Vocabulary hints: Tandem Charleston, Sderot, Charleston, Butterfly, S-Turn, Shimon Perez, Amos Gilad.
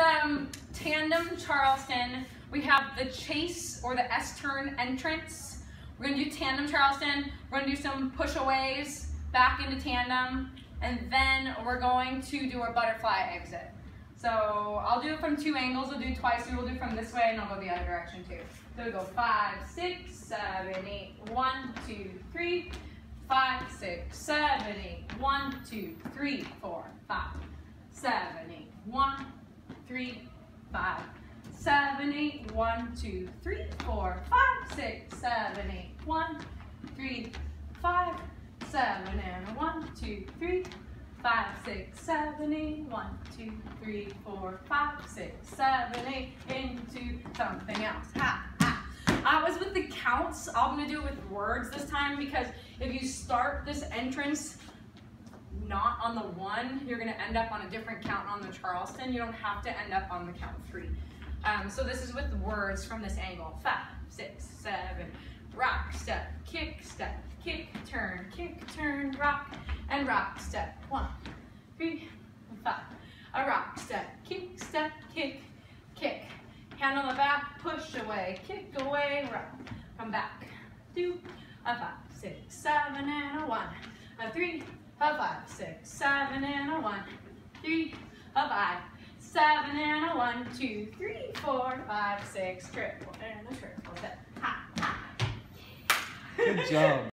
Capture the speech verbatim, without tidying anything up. um, Tandem Charleston. We have the chase or the S-turn entrance. We're gonna do Tandem Charleston. We're gonna do some push-aways back into tandem, and then we're going to do our butterfly exit. So I'll do it from two angles. We'll do it twice. We'll do it from this way, and I'll go the other direction too. So we go five, six, seven, eight, one, two, three, five, six, seven, eight, one, two, three, four, five, seven, eight, one, three, five, seven, eight, one, two, three, four, five, six, seven, eight, one, three, five, seven, and one, two, three. Five, six, seven, eight, one, two, three, four, five, six, seven, eight, into something else. Ha, ha. I was with the counts. I'm gonna do it with words this time, because if you start this entrance not on the one, you're gonna end up on a different count on the Charleston. You don't have to end up on the count three. Um, so this is with words from this angle. Five, six, seven, rock, step, kick, step, kick, turn, kick, turn, rock, and rock, step, one, three, five, a rock, step, kick, step, kick, kick, hand on the back, push away, kick away, rock, come back, two, a five, six, seven, and a one, a three, a five, six, seven, and a one, three, a five, seven, and a one, two, three, four, five, six, triple, and a triple, step, ha, ha. Good job.